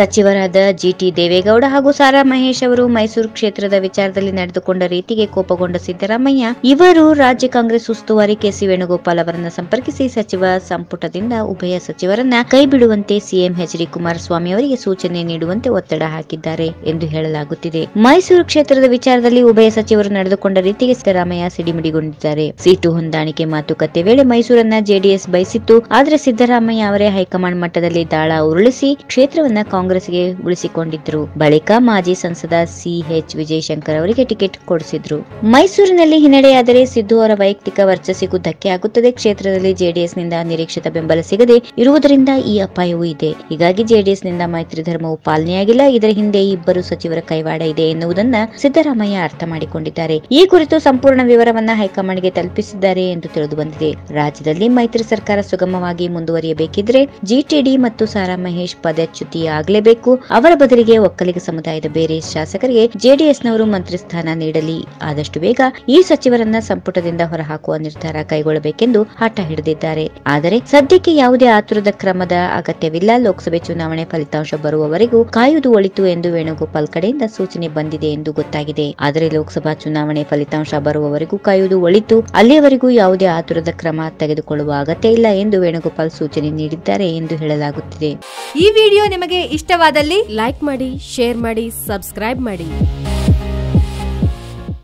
ಸಚಿವರಾದ ಜಿಟಿ ದೇವೇಗೌಡ ಹಾಗೂ ಸಾರಾ ಮಹೇಶ್ ಅವರು ಮೈಸೂರು ಕ್ಷೇತ್ರದ ವಿಚಾರದಲ್ಲಿ ನಡೆದುಕೊಂಡ ರೀತಿಗೆ ಕೋಪಗೊಂಡ ಸಿದ್ದರಾಮಯ್ಯ ಇವರು ರಾಜ್ಯ ಕಾಂಗ್ರೆಸ್ ಉಸ್ತುವಾರಿ ಕೆಸಿ ವೇಣುಗೋಪಾಲ್ ಅವರನ್ನು ಸಂಪರ್ಕಿಸಿ ಸಚಿವ ಸಂಪುಟದಿಂದ ಉಭಯ ಸಚಿವರನ್ನ ಕೈಬಿಡುವಂತೆ ಸಿಎಂ ಎಚ್ ಡಿ ಕುಮಾರಸ್ವಾಮಿ ಅವರಿಗೆ ಸೂಚನೆ ನೀಡುವಂತೆ ಒತ್ತಡ ಹಾಕಿದ್ದಾರೆ ಎಂದು ಹೇಳಲಾಗುತ್ತಿದೆ. ಮೈಸೂರು ಕ್ಷೇತ್ರದ ವಿಚಾರದಲ್ಲಿ ಉಭಯ ಸಚಿವರು ನಡೆದುಕೊಂಡ ರೀತಿಗೆ ಸಿದ್ದರಾಮಯ್ಯ ಸಿಡಿಮಿಡಿಗೊಂಡಿದ್ದಾರೆ. ಸೀಟು ಹೊಂದಾಣಿಕೆ ಮಾತುಕತೆ ವೇಳೆ ಮೈಸೂರನ್ನ ಜೆಡಿಎಸ್ ಬಯಸಿತ್ತು, ಆದರೆ ಸಿದ್ದರಾಮಯ್ಯ ಅವರೇ ಹೈಕಮಾಂಡ್ ಮಟ್ಟದಲ್ಲಿ ದಾಳ ಉರುಳಿಸಿ ಕ್ಷೇತ್ರವನ್ನ ಕಾಂಗ್ರೆಸ್ಗೆ ಉಳಿಸಿಕೊಂಡಿದ್ರು. ಬಳಿಕ ಮಾಜಿ ಸಂಸದ ಸಿಎಚ್ ವಿಜಯಶಂಕರ್ ಅವರಿಗೆ ಟಿಕೆಟ್ ಕೊಡಿಸಿದ್ರು. ಮೈಸೂರಿನಲ್ಲಿ ಹಿನ್ನಡೆಯಾದರೆ ಸಿದ್ದು ಅವರ ವೈಯಕ್ತಿಕ ವರ್ಚಸ್ಸಿಗೂ ಧಕ್ಕೆ ಆಗುತ್ತದೆ. ಕ್ಷೇತ್ರದಲ್ಲಿ ಜೆಡಿಎಸ್ನಿಂದ ನಿರೀಕ್ಷಿತ ಬೆಂಬಲ ಸಿಗದೆ ಇರುವುದರಿಂದ ಈ ಅಪಾಯವೂ ಇದೆ. ಹೀಗಾಗಿ ಜೆಡಿಎಸ್ನಿಂದ ಮೈತ್ರಿ ಧರ್ಮವು ಪಾಲನೆಯಾಗಿಲ್ಲ. ಇದರ ಹಿಂದೆ ಇಬ್ಬರು ಸಚಿವರ ಕೈವಾಡ ಇದೆ ಎನ್ನುವುದನ್ನ ಸಿದ್ದರಾಮಯ್ಯ ಅರ್ಥ ಮಾಡಿಕೊಂಡಿದ್ದಾರೆ. ಈ ಕುರಿತು ಸಂಪೂರ್ಣ ವಿವರವನ್ನ ಹೈಕಮಾಂಡ್ಗೆ ತಲುಪಿಸಿದ್ದಾರೆ ಎಂದು ತಿಳಿದು ಬಂದಿದೆ. ರಾಜ್ಯದಲ್ಲಿ ಮೈತ್ರಿ ಸರ್ಕಾರ ಸುಗಮವಾಗಿ ಮುಂದುವರಿಯಬೇಕಿದ್ರೆ ಜಿಟಿಡಿ ಮತ್ತು ಸಾರಾ ಮಹೇಶ್ ಪದಚ್ಯುತಿ ಆಗಲೇಬೇಕು. ಅವರ ಬದಲಿಗೆ ಒಕ್ಕಲಿಗ ಸಮುದಾಯದ ಬೇರೆ ಶಾಸಕರಿಗೆ ಜೆಡಿಎಸ್ನವರು ಮಂತ್ರಿ ಸ್ಥಾನ ನೀಡಲಿ. ಆದಷ್ಟು ಬೇಗ ಈ ಸಚಿವರನ್ನ ಸಂಪುಟದಿಂದ ಹೊರಹಾಕುವ ನಿರ್ಧಾರ ಕೈಗೊಳ್ಳಬೇಕೆಂದು ಹಠ ಹಿಡಿದಿದ್ದಾರೆ. ಆದರೆ ಸದ್ಯಕ್ಕೆ ಯಾವುದೇ ಆತುರದ ಕ್ರಮದ ಅಗತ್ಯವಿಲ್ಲ. ಲೋಕಸಭೆ ಚುನಾವಣೆ ಫಲಿತಾಂಶ ಬರುವವರೆಗೂ ಕಾಯುವುದು ಒಳಿತು ಎಂದು ವೇಣುಗೋಪಾಲ್ ಕಡೆಯಿಂದ ಸೂಚನೆ ಬಂದಿದೆ ಎಂದು ಗೊತ್ತಾಗಿದೆ. ಆದರೆ ಲೋಕಸಭಾ ಚುನಾವಣೆ ಫಲಿತಾಂಶ ಬರುವವರೆಗೂ ಕಾಯುವುದು ಒಳಿತು. ಅಲ್ಲಿಯವರೆಗೂ ಯಾವುದೇ ಆತುರದ ಕ್ರಮ ತೆಗೆದುಕೊಳ್ಳುವ ಅಗತ್ಯ ಇಲ್ಲ ಎಂದು ವೇಣುಗೋಪಾಲ್ ಸೂಚನೆ ನೀಡಿದ್ದಾರೆ ಎಂದು ಹೇಳಲಾಗುತ್ತಿದೆ. ಈ ವಿಡಿಯೋ ನಿಮಗೆ ಇಷ್ಟವಾದಲ್ಲಿ ಲೈಕ್ ಮಾಡಿ, ಶೇರ್ ಮಾಡಿ, ಸಬ್ಸ್ಕ್ರೈಬ್ ಮಾಡಿ.